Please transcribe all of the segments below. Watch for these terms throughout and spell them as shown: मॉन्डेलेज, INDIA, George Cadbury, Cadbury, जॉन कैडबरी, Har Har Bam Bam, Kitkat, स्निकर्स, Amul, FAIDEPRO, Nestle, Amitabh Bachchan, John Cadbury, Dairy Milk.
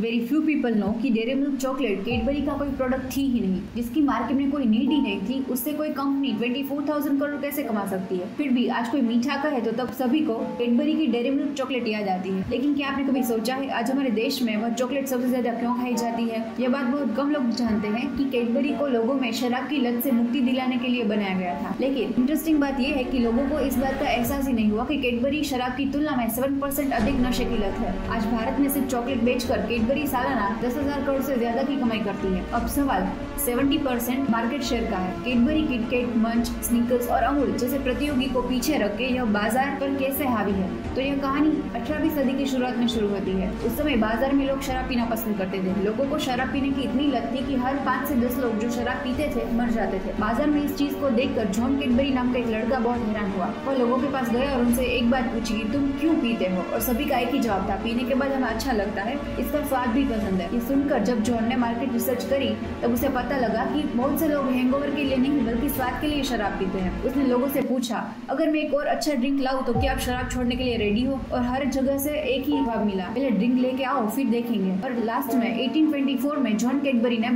Very few people know कि dairy milk chocolate Cadbury का कोई प्रोडक्ट थी ही नहीं, जिसकी मार्केट में कोई नीड ही नहीं थी। उससे कोई कंपनी 24,000 करोड़ कैसे कमा सकती है। फिर भी आज कोई मीठा कहे तो तब सभी को कैडबरी की डेयरी मिल्क चॉकलेट याद आती है। लेकिन क्या आपने कभी सोचा है आज हमारे देश में वह चॉकलेट सबसे ज्यादा क्यों खाई जाती है? यह बात बहुत कम लोग जानते हैं कि कैडबरी को लोगों में शराब की लत से मुक्ति दिलाने के लिए बनाया गया था। लेकिन इंटरेस्टिंग बात यह है कि लोगों को इस बात का एहसास ही नहीं हुआ कि कैडबरी शराब की तुलना में 7% अधिक नशे की लत है। आज भारत में सिर्फ चॉकलेट बेचकर कैडबरी सालाना 10,000 करोड़ से ज्यादा की कमाई करती है। अब सवाल 70% मार्केट शेयर का है। कैडबरी, किटकैट, मंच, स्निकर्स और अमूल जैसे प्रतियोगी को पीछे रख के यह बाजार पर कैसे हावी है? तो यह कहानी 18वीं सदी की शुरुआत में शुरू होती है। उस समय बाजार में लोग शराब पीना पसंद करते थे। लोगों को शराब पीने की इतनी लत थी कि हर 5 से 10 लोग जो शराब पीते थे मर जाते थे। बाजार में इस चीज को देखकर जॉन कैडबरी नाम का एक लड़का बहुत हैरान हुआ। वह लोगों के पास गया और उनसे एक बात पूछी, तुम क्यों पीते हो? और सभी का एक ही जवाब था, पीने के बाद हमें अच्छा लगता है, इसका स्वाद भी पसंद है। ये सुनकर जब जॉन ने मार्केट रिसर्च करी तब उसे पता लगा कि बहुत से लोग हैंगओवर के लिए नहीं बल्कि स्वाद के लिए शराब पीते हैं। उसने लोगों से पूछा, अगर मैं एक और अच्छा ड्रिंक लाऊं तो क्या आप शराब छोड़ने के लिए रेडी हो? और हर जगह से एक ही जवाब मिला, पहले ड्रिंक लेके आओ फिर देखेंगे। और लास्ट में 1824 में जॉन कैडबरी ने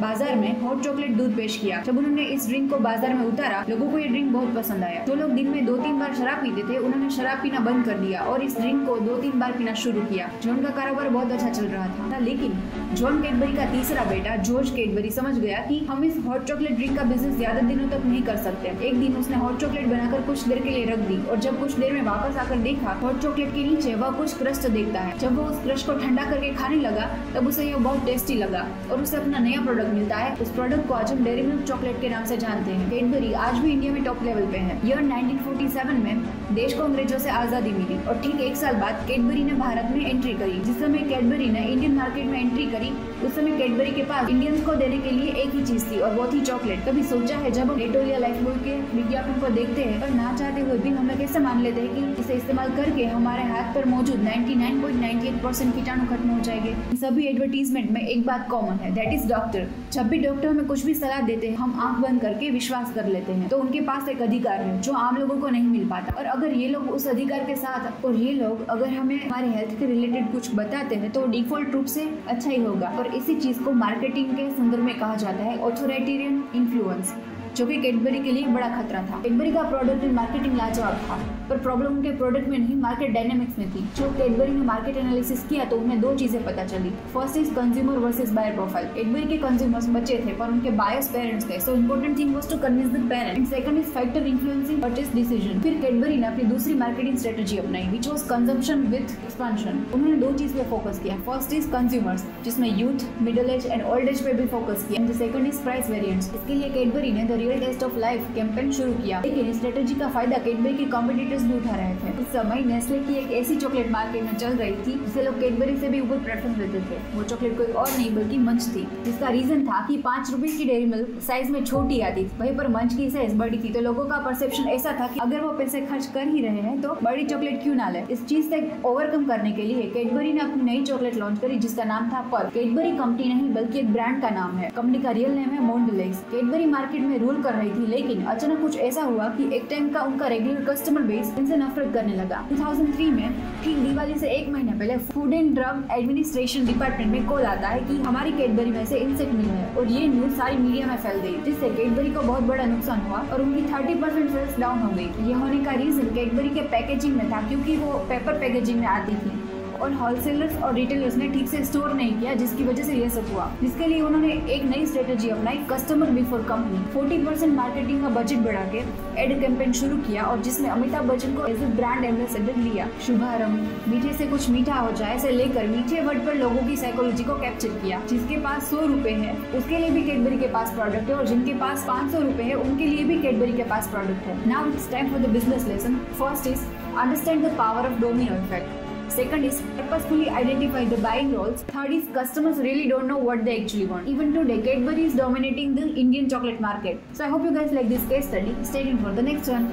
बाजार में हॉट चॉकलेट दूध पेश किया। जब उन्होंने इस ड्रिंक को बाजार में उतारा लोगों को ये ड्रिंक बहुत पसंद आया। जो लोग दिन में 2-3 बार शराब पीते थे उन्होंने शराब पीना बंद कर दिया और इस ड्रिंक को 2-3 बार पीना शुरू किया। जॉन का कारोबार बहुत अच्छा चल रहा था। लेकिन जॉन कैडबरी का तीसरा बेटा जॉर्ज कैडबरी समझ गया कि हम इस हॉट चॉकलेट ड्रिंक का बिजनेस ज्यादा दिनों तक नहीं कर सकते। एक दिन उसने हॉट चॉकलेट बनाकर कुछ देर के लिए रख दी और जब कुछ देर में वापस आकर देखा हॉट चॉकलेट के नीचे वह कुछ क्रस्ट देखता है। जब वो उस क्रस्ट को ठंडा करके खाने लगा तब उसे यह बहुत टेस्टी लगा और उसे अपना नया प्रोडक्ट मिलता है। उस प्रोडक्ट को आज हम डेयरी मिल्क चॉकलेट के नाम से जानते हैं। कैडबरी आज भी इंडिया में टॉप लेवल पे है। ईयर 1947 में देश को अंग्रेजों से आजादी मिली और ठीक 1 साल बाद कैडबरी ने भारत में एंट्री करी। जिस समय कैडबरी ने इंडियन मार्केट में एंट्री करी उस समय कैडबरी के पास इंडियंस को देने के लिए एक ही चीज थी और वो थी चॉकलेट। कभी सोचा है जब हम नेस्ले या लाइफबॉय के विज्ञापन को देखते हैं पर ना चाहते हुए भी हमें कैसे मान लेते हैं कि इसे इस्तेमाल करके हमारे हाथ पर मौजूद 99.98% कीटाणु खत्म हो जाएंगे। सभी एडवर्टीजमेंट में एक बात कॉमन है, दैट इज डॉक्टर। जब भी डॉक्टर हमें कुछ भी सलाह देते हैं हम आंख बंद करके विश्वास कर लेते हैं। तो उनके पास एक अधिकार है जो आम लोगों को नहीं मिल पाता। और अगर ये लोग उस अधिकार के साथ और ये लोग अगर हमें हमारे हेल्थ के रिलेटेड कुछ बताते हैं तो डिफॉल्ट रूप से अच्छा ही होगा। और इसी चीज को मार्केटिंग के संदर्भ में कहा जाता है ऑथोरिटेरियन इन्फ्लुएंस, जो कि कैडबरी के लिए बड़ा खतरा था। कैडबरी का प्रोडक्ट एंड मार्केटिंग लाजवाब था पर प्रॉब्लम उनके प्रोडक्ट में नहीं मार्केट डायनेमिक्स में थी। जो कैडबरी ने मार्केट एनालिसिस किया तो उन्हें 2 चीजें पता चली। First is consumer versus buyer profile. Cadbury के कंज्यूमर्स बच्चे थे पर उनके बायर्स पेरेंट्स थे, so important thing was to convince the parents. And second is factor influencing purchase decision. फिर कैडबरी ने अपनी दूसरी मार्केटिंग स्ट्रेटजी अपनाई which was consumption with expansion. उन्होंने 2 चीज पे फोकस किया। फर्स्ट इज कंज्यूमर्स जिसमें youth, middle age and old age पे भी फोकस किया। And second is price variants. इसके लिए कैडबरी ने real taste of life campaign शुरू किया। लेकिन स्ट्रेटेजी का फायदा कैडबरी के कॉम्पिटिटर्स भी उठा रहे थे। उस समय नेस्ले की एक ऐसी चॉकलेट मार्केट में चल रही थी जिसे लोग कैडबरी से भी ऊपर प्रेफरेंस देते थे। वो चॉकलेट कोई और नहीं बल्कि मंच थी, जिसका रीजन था कि 5 रुपए की डेयरी मिल्क साइज में छोटी आती थी, वहीं पर मंच की साइज बड़ी थी। तो लोगों का परसेप्शन ऐसा था कि अगर वो पैसे खर्च कर ही रहे हैं तो बड़ी चॉकलेट क्यों ना ले। इस चीज से ओवरकम करने के लिए कैडबरी ने अपनी नई चॉकलेट लॉन्च करी जिसका नाम था पर्ल। कैडबरी कंपनी नहीं बल्कि एक ब्रांड का नाम है। कंपनी का रियल नेम है मॉन्डेलेज। कैडबरी मार्केट में रूल कर रही थी लेकिन अचानक कुछ ऐसा हुआ कि एक टाइम का उनका रेगुलर कस्टमर बेस इनसे नफरत करने लगा। 2003 में ठीक दिवाली से 1 महीने पहले food and drug administration department में कॉल आता है कि हमारी कैडबरी में से इंसेक्ट मिले हैं और ये न्यूज सारी मीडिया में फैल गई, जिससे कैडबरी को बहुत बड़ा नुकसान हुआ और उनकी 30% सेल्स डाउन हो गई। ये होने का रीजन कैडबरी के पैकेजिंग में था क्योंकि वो पेपर पैकेजिंग में आती थी और होलसेलर्स और रिटेलर्स ने ठीक से स्टोर नहीं किया, जिसकी वजह से यह सब हुआ। जिसके लिए उन्होंने एक नई स्ट्रेटेजी अपनाई, कस्टमर बिफोर कंपनी। 40% मार्केटिंग का बजट बढ़ा के एड कैंपेन शुरू किया और जिसमें अमिताभ बच्चन को एज ए ब्रांड एम्बेसडर लिया। शुभारंभ मीठे से कुछ मीठा हो जाए से लेकर मीठे वर्ड पर लोगों की साइकोलॉजी को कैप्चर किया। जिसके पास 100 रुपए है उसके लिए भी कैडबरी के पास प्रोडक्ट है और जिनके पास 500 रुपए है उनके लिए भी कैडबरी के पास प्रोडक्ट है। Now it's time for the business lesson. First is understand the power of domino effect. Second is purposefully identify the buying roles. Third is customers really don't know what they actually want. Even today, Cadbury is dominating the Indian chocolate market. So I hope you guys like this case study. Stay tuned for the next one.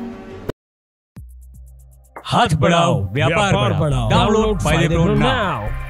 हाथ बढ़ाओ, व्यापार बढ़ाओ। Download FAIDEPRO now.